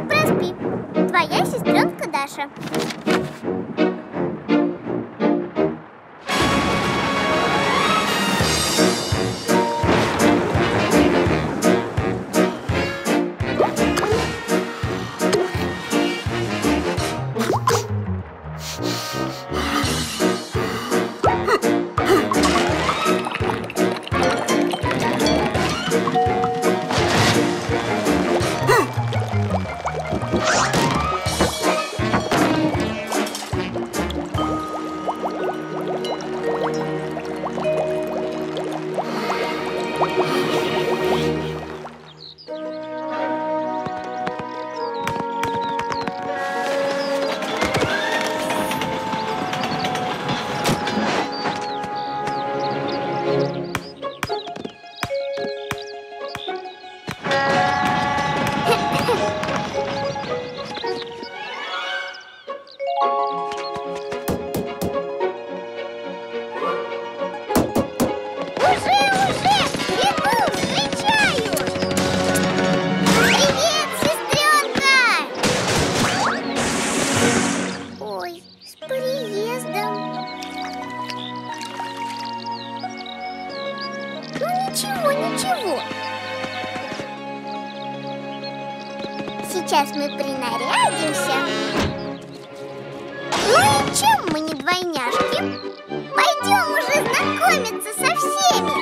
не проспи. Твоя сестренка Даша. Сейчас мы принарядимся. Ну и чем мы не двойняшки? Пойдем уже знакомиться со всеми.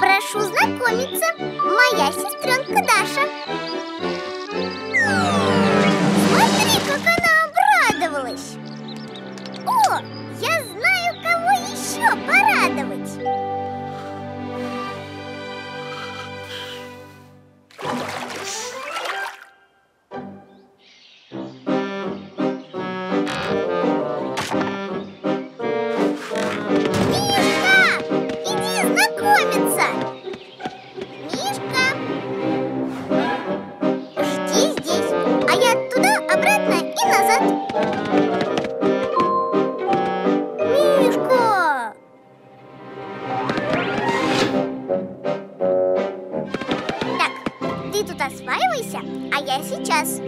Прошу знакомиться, моя сестренка Даша. Смотри, как она обрадовалась. О, я знаю, кого еще порадовать. Осваивайся, а я сейчас.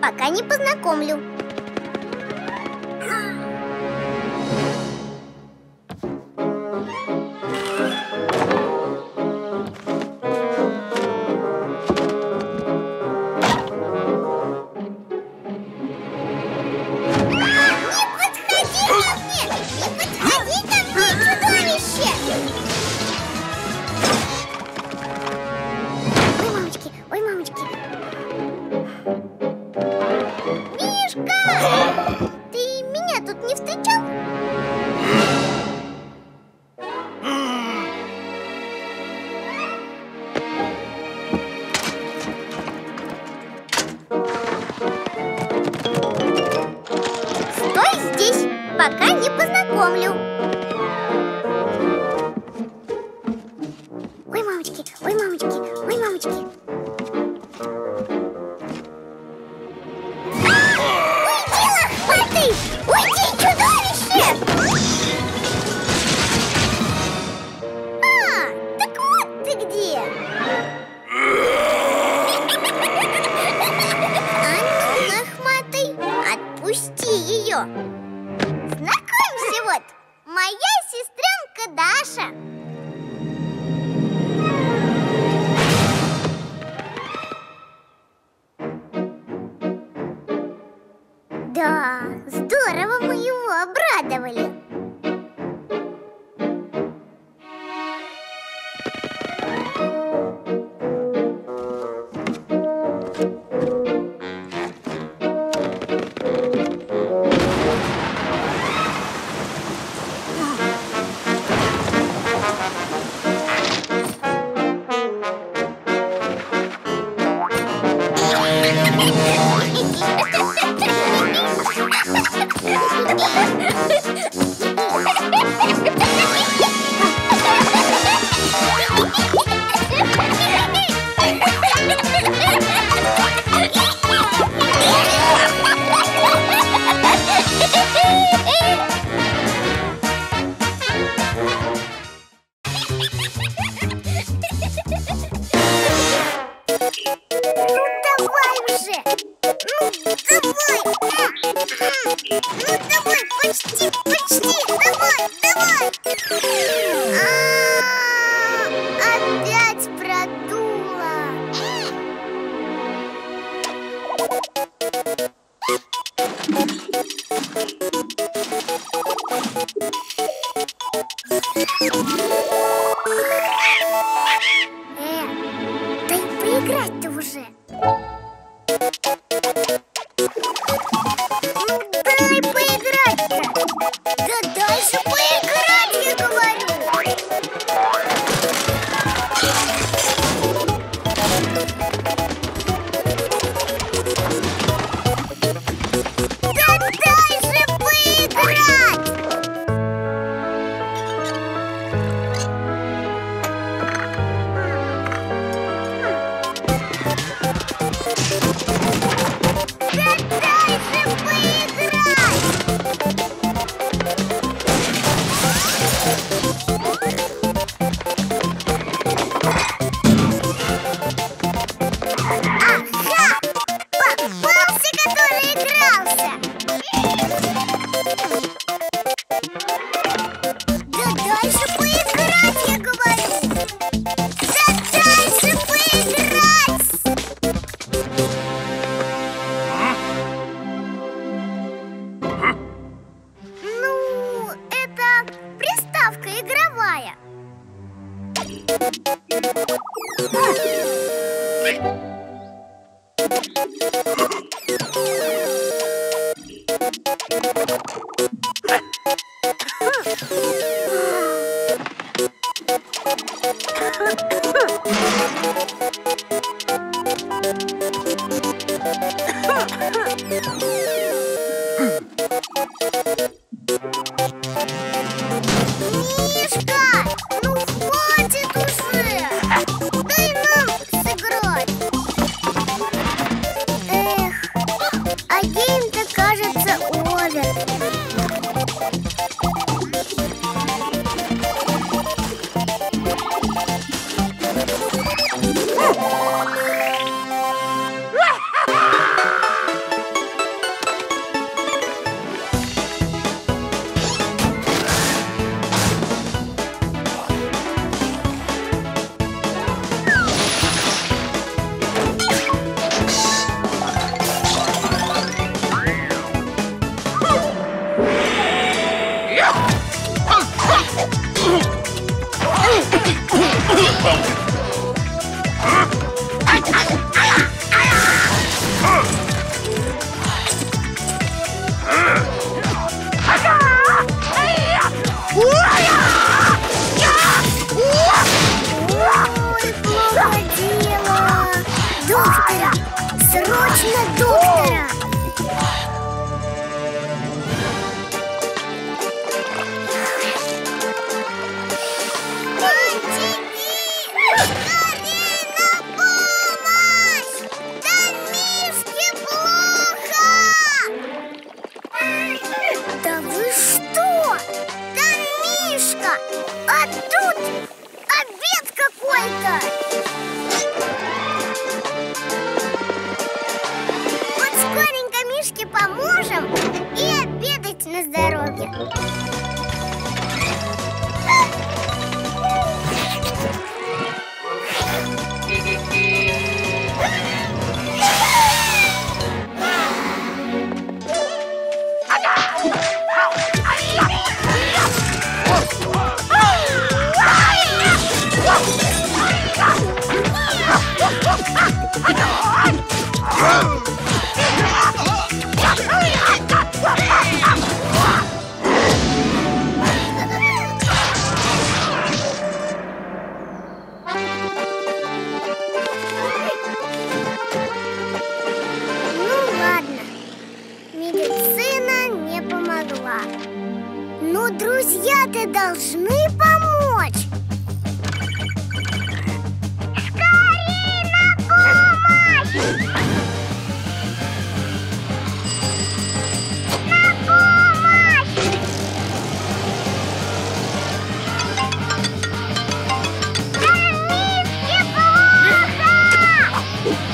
Пока не познакомлю. Пока не познакомлю. Ой, мамочки, ой, мамочки, ой, мамочки. Уйди, лохматый! Уйди, чудовище! же! Ну давай, почти, давай! Опять продуло! Дай поиграть-то уже! Дай поиграть-то! Да дай же поиграть, я говорю! Да дай же поиграть! Игровая. Срочно доктора! Поможем и обедать на здоровье. Но друзья-то должны помочь. Скорей на помощь! На помощь! Там миски плохо!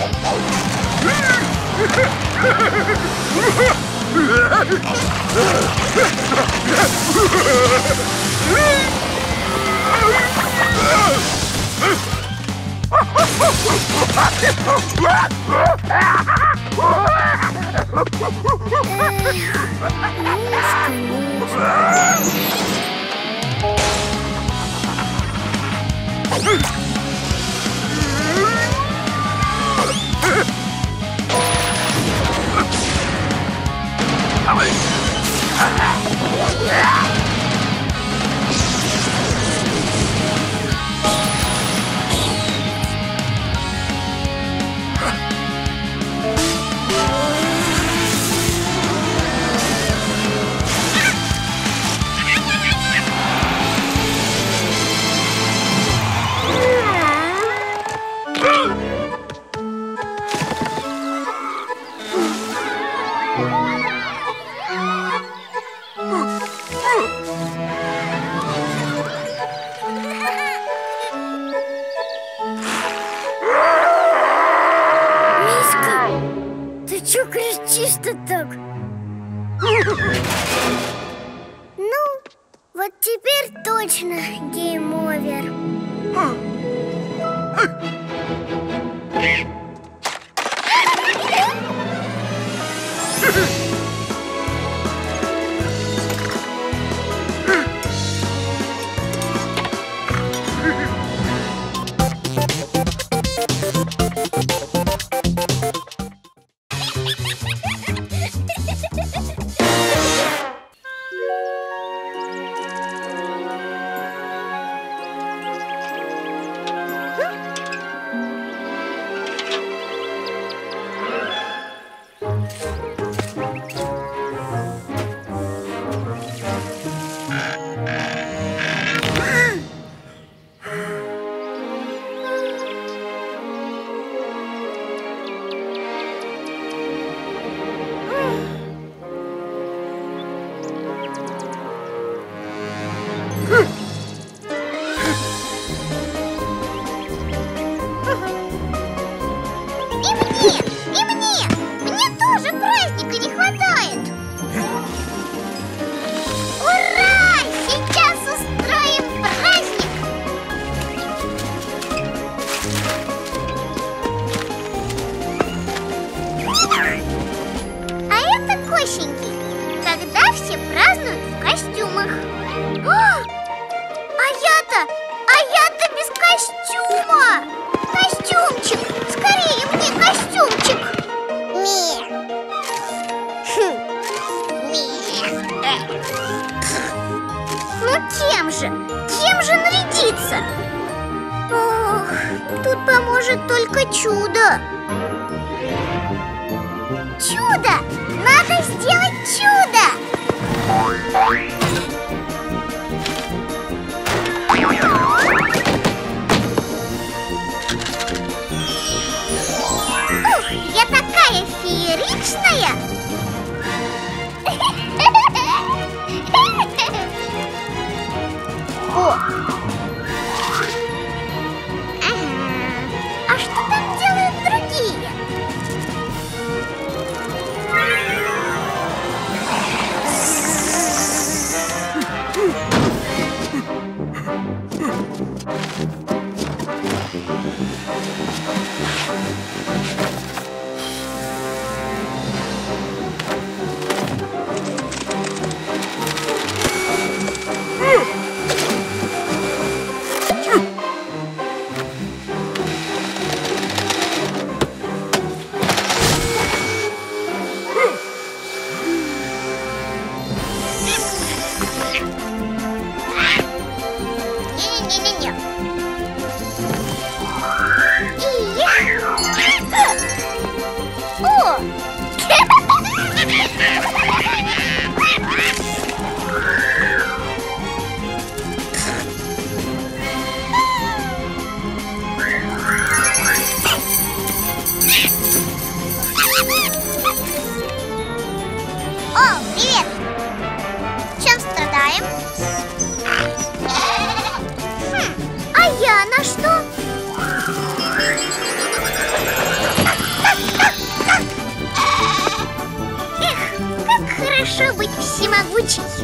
Петрович.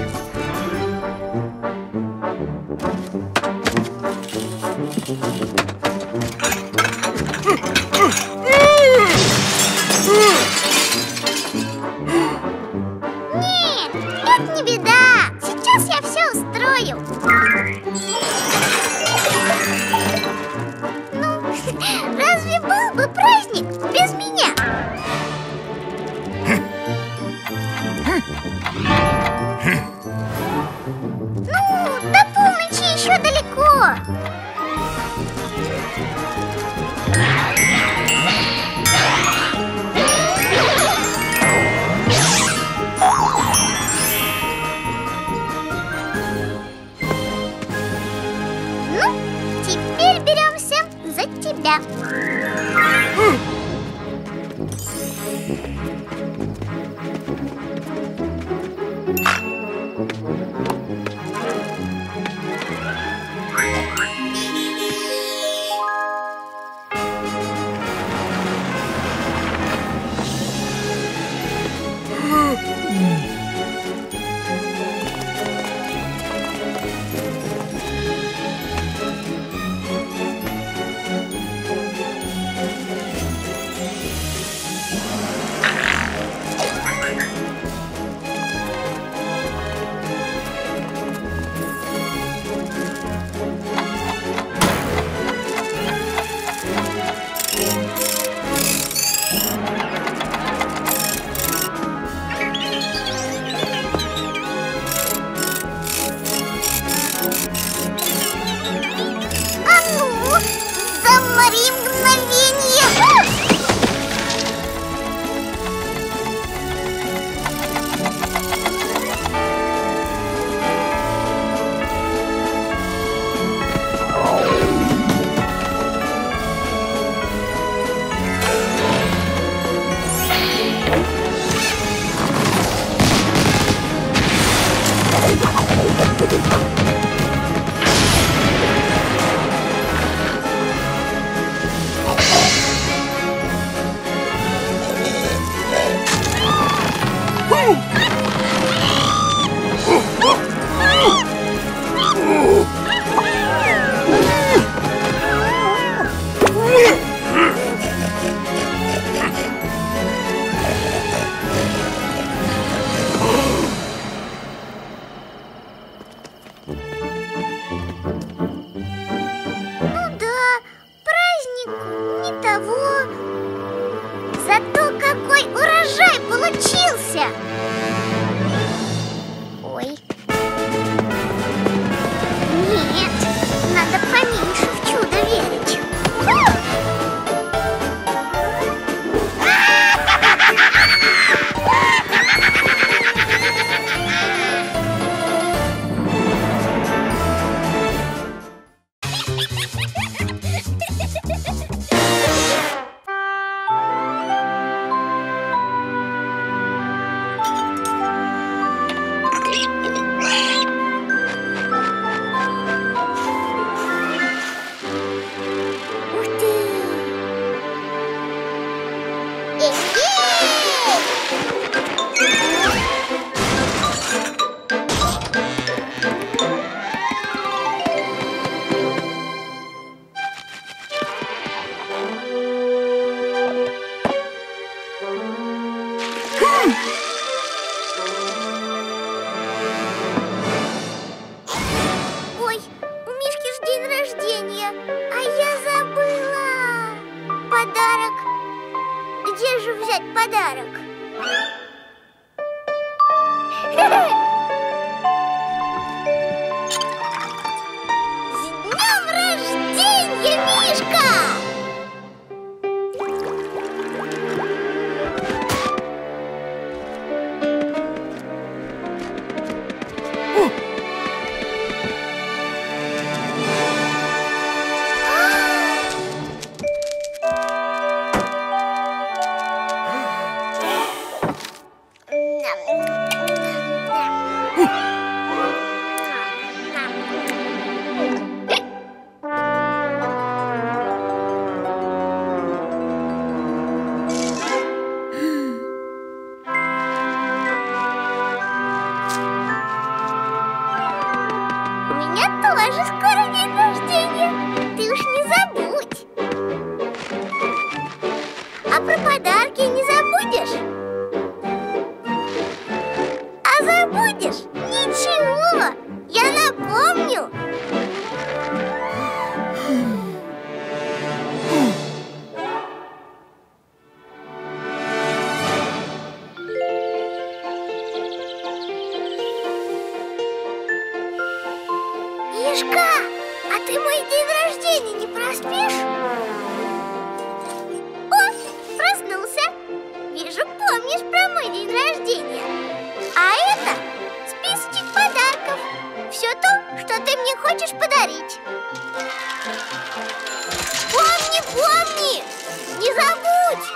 Не забудь!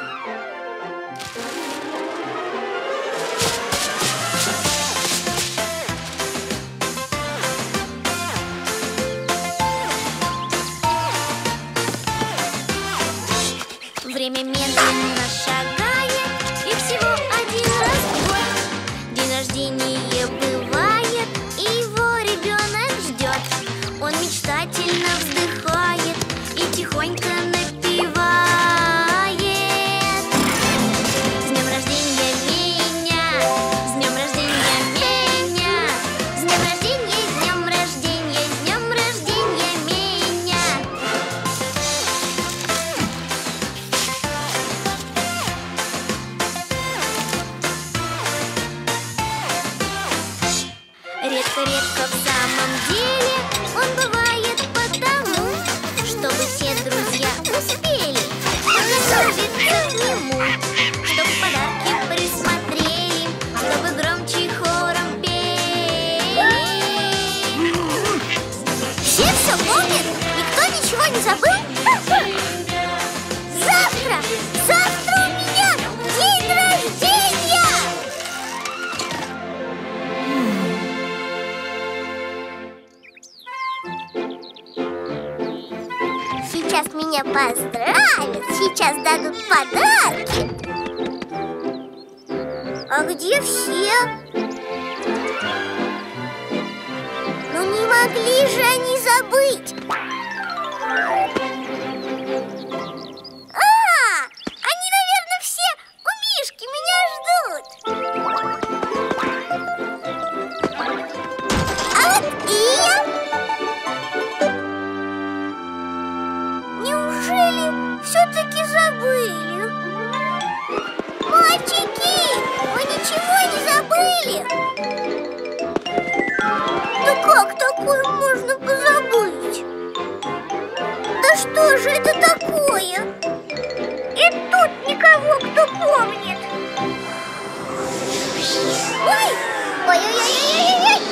Время медленно шагает, и всего один раз в год день рождения бывает, и его ребенок ждет. Он мечтательно вздыхает и тихонько напевает: с днем рождения меня, с днем рождения меня, с днем рождения, с днем рождения, с днем рождения меня. Редко-редко в самом деле он бывает потому, чтобы все друзья успели подготовиться к нему, чтобы подарки присмотрели, чтобы громче хором пели. Все все помнят? Никто ничего не забыл? Завтра! Завтра у меня день рождения! Сейчас меня поздравят, сейчас дадут подарки. А где все? Ну не могли же они забыть. Они, наверное, все у Мишки меня ждут. А вот и я. Неужели все-таки забыли? Мальчики, вы ничего не забыли? Да как такое можно позабыть? Да что же это такое? И тут никого, кто помнит. Ой! Ой-ой-ой-ой-ой-ой!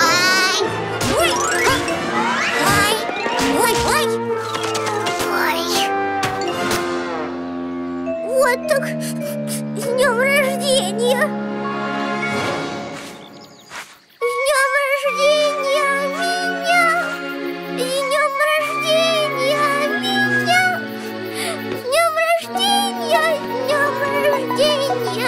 Ай! Ой! Ай! Ой! Ой! Ой! Вот так! С днем рождения! С днем рождения меня! С днем рождения меня! С днем рождения! С днем рождения! С днем рождения меня!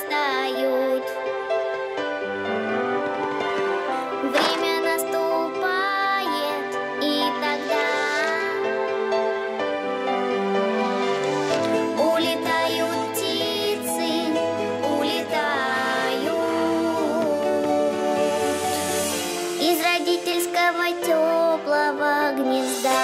растают. Время наступает, и тогда улетают птицы, улетают из родительского теплого гнезда.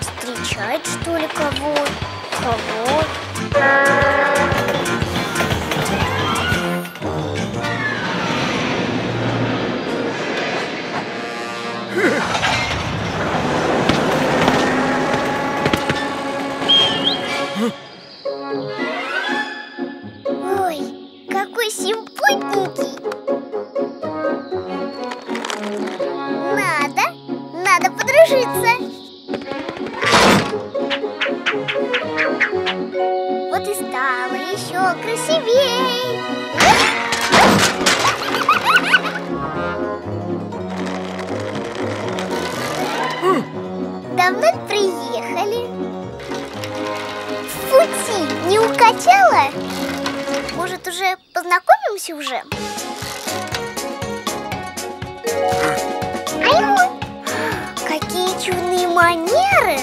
Встречать, что ли, кого? Ой, какой симпатненький! Надо подружиться! Красивей! Давно приехали? В пути не укачала? Может, уже познакомимся уже? Какие чудные манеры!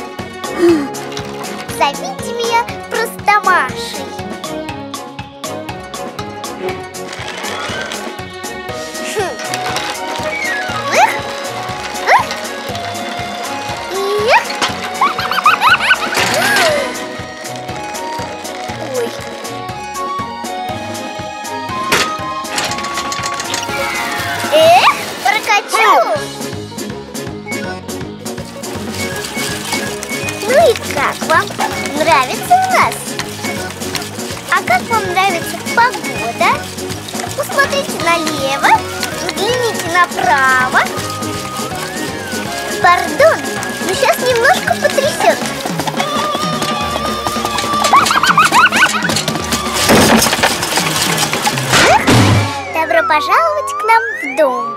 Зовите меня просто Машей. Как вам нравится у нас? А как вам нравится погода? Посмотрите налево, взгляните направо. Пардон, но сейчас немножко потрясет. Добро пожаловать к нам в дом.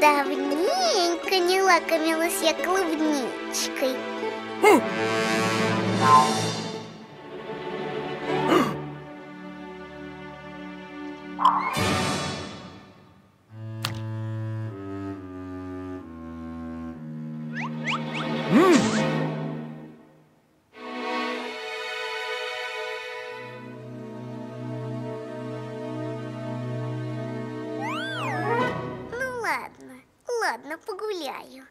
Давненько не лакомилась я клубничкой. Ладно, погуляю.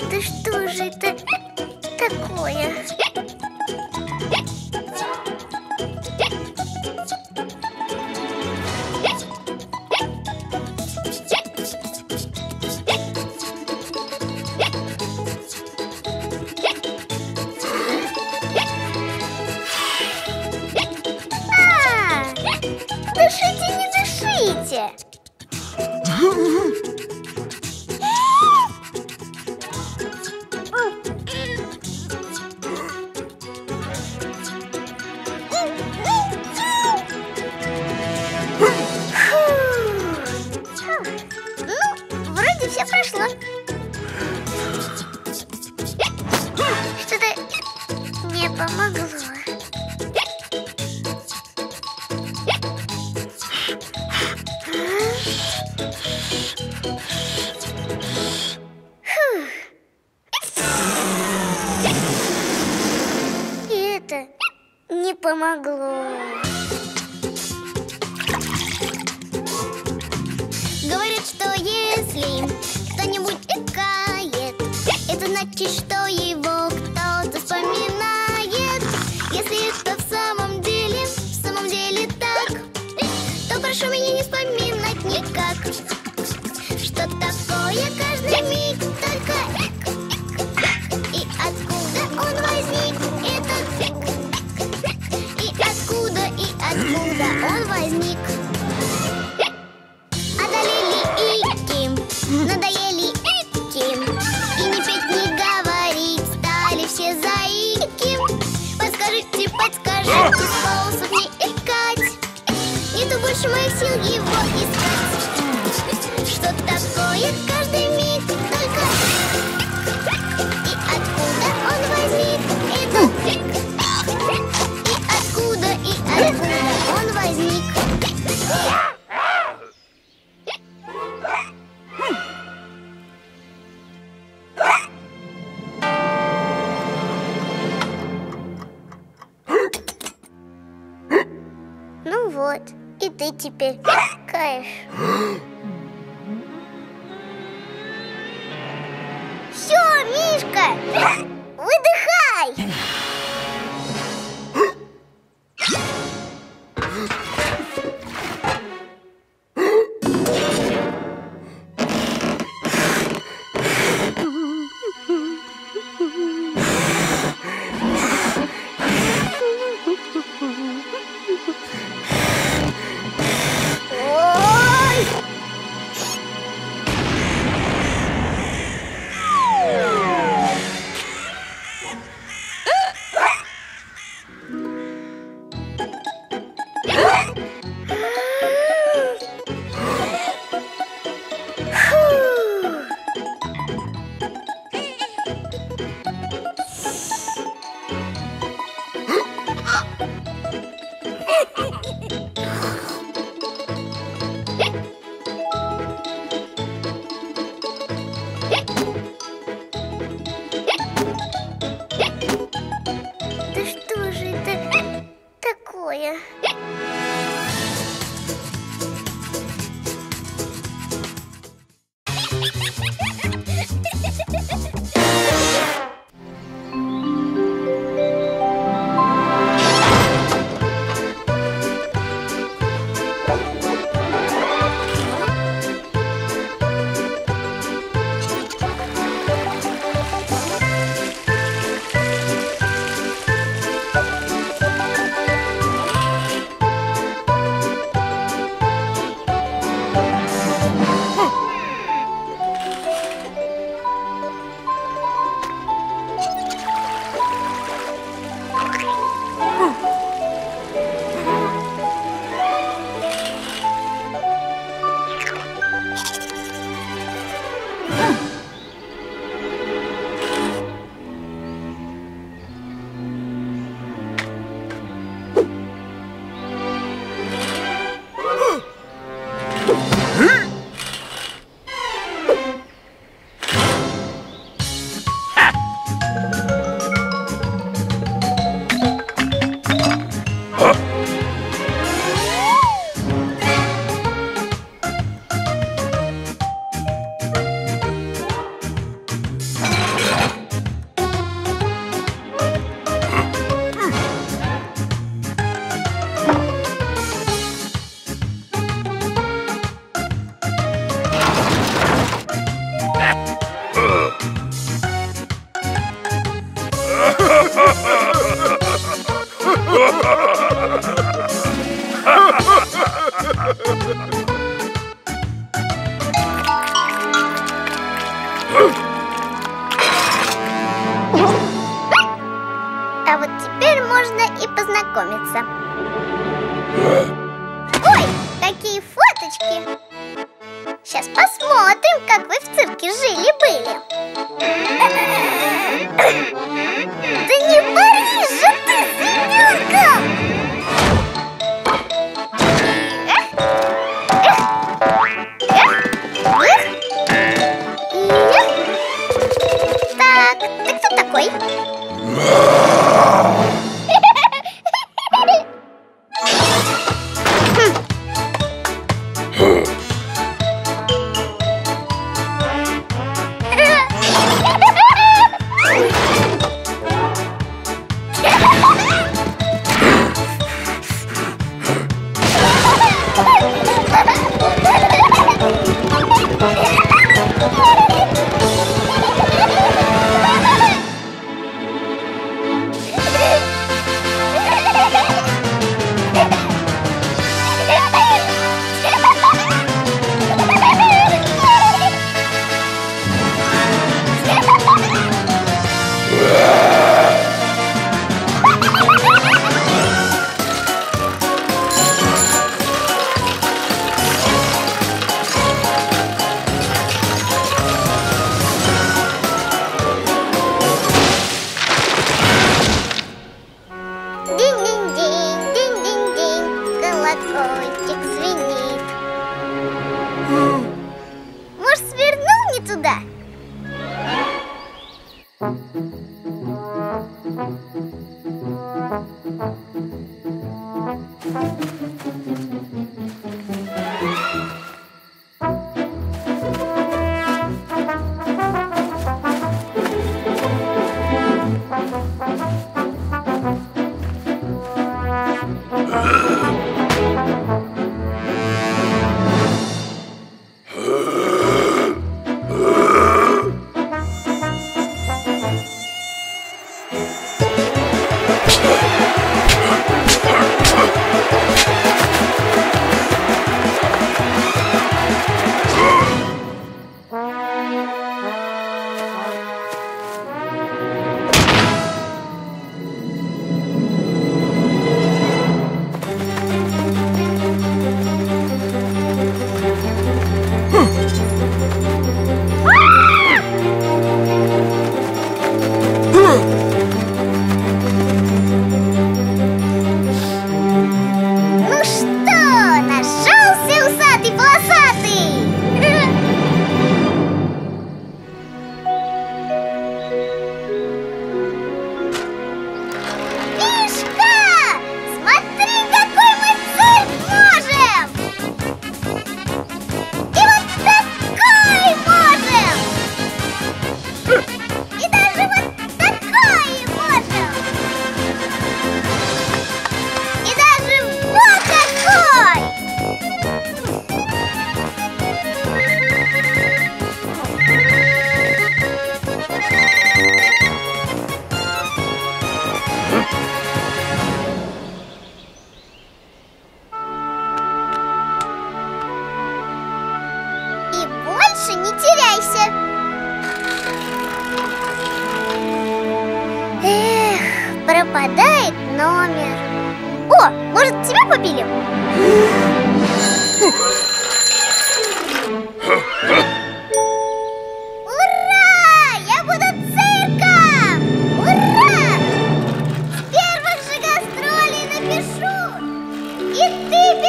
Да что же это такое? Все прошло. Что-то не помогло. Это не помогло. Говорят, что если кто-нибудь икает, это значит, что его кто-то вспоминает. Если это в самом деле так, то прошу меня не вспоминать никак. Что такое каждый миг, только ик, и откуда он возник, этот ик, и откуда он возник. Надоели иким, и не петь, не говорить, стали все заиким. Подскажите, подскажите способ не икать, нету больше моих сил его искать. Что такое каждый миг, только ик, и откуда он возник, этот ик, и откуда он возник. Вот, и ты теперь каешь. Все, Мишка, выдыхай!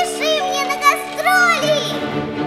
Пиши мне на гастроли!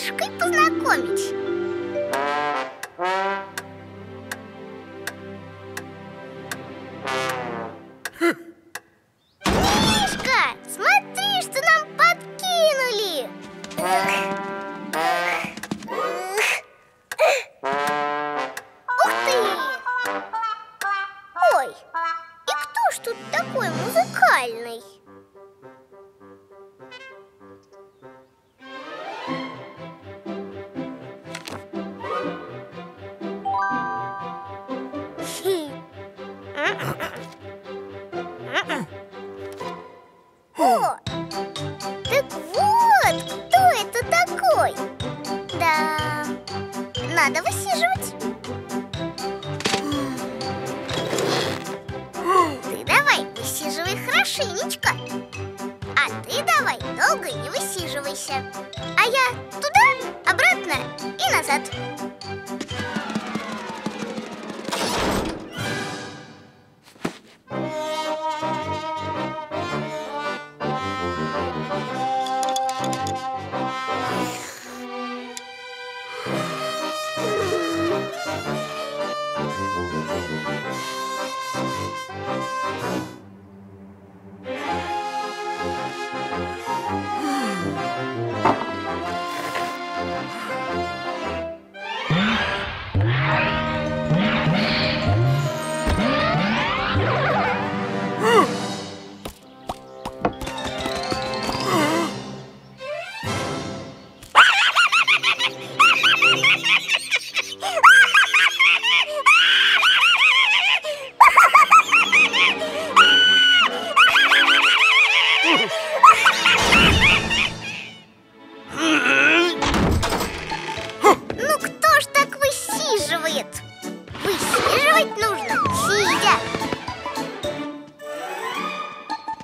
мишкой познакомить. Мишка, смотри, что нам подкинули. Ух ты! Ой, и кто ж тут такой музыкальный? О, так вот, кто это такой? Да, надо высиживать. Ты давай, высиживай хорошенечко. А ты давай, долго не высиживайся. А я туда, обратно и назад.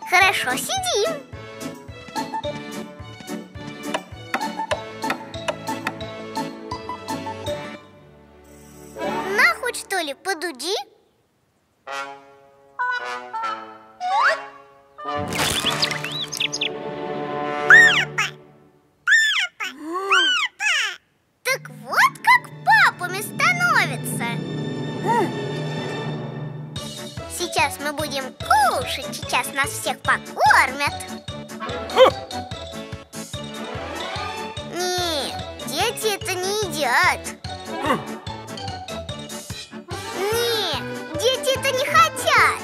Хорошо, сидим. На хоть что ли, подуди. Так вот как папами становится. Сейчас мы будем кушать, сейчас нас всех покормят. Не, дети это не едят. Не, дети это не хотят.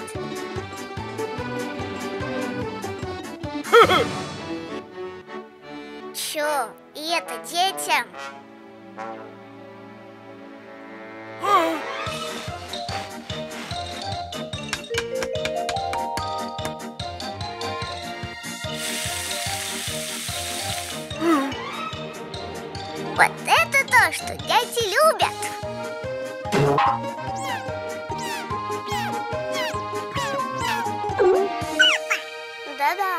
Чё, и это детям? Вот это то, что дети любят. Да-да.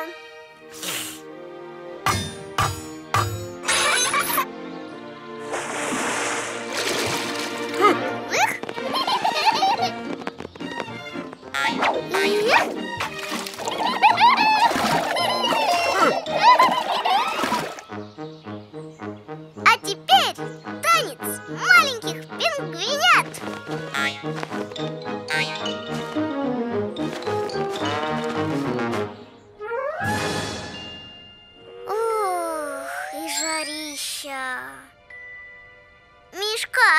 Мишка,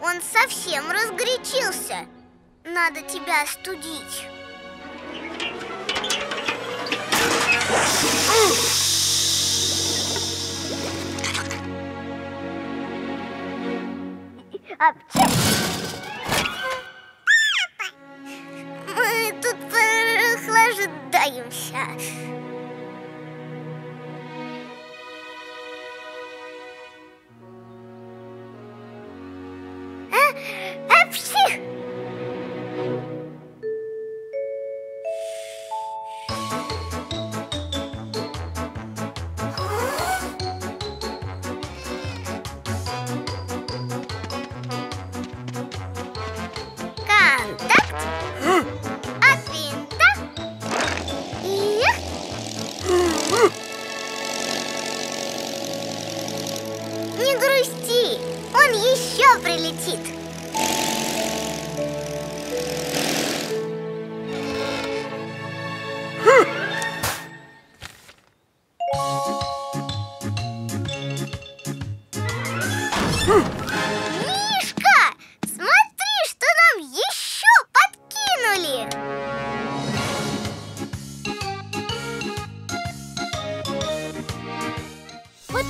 он совсем разгорячился. Надо тебя остудить. Мы тут прохлаждаемся.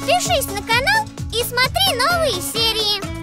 Подпишись на канал и смотри новые серии.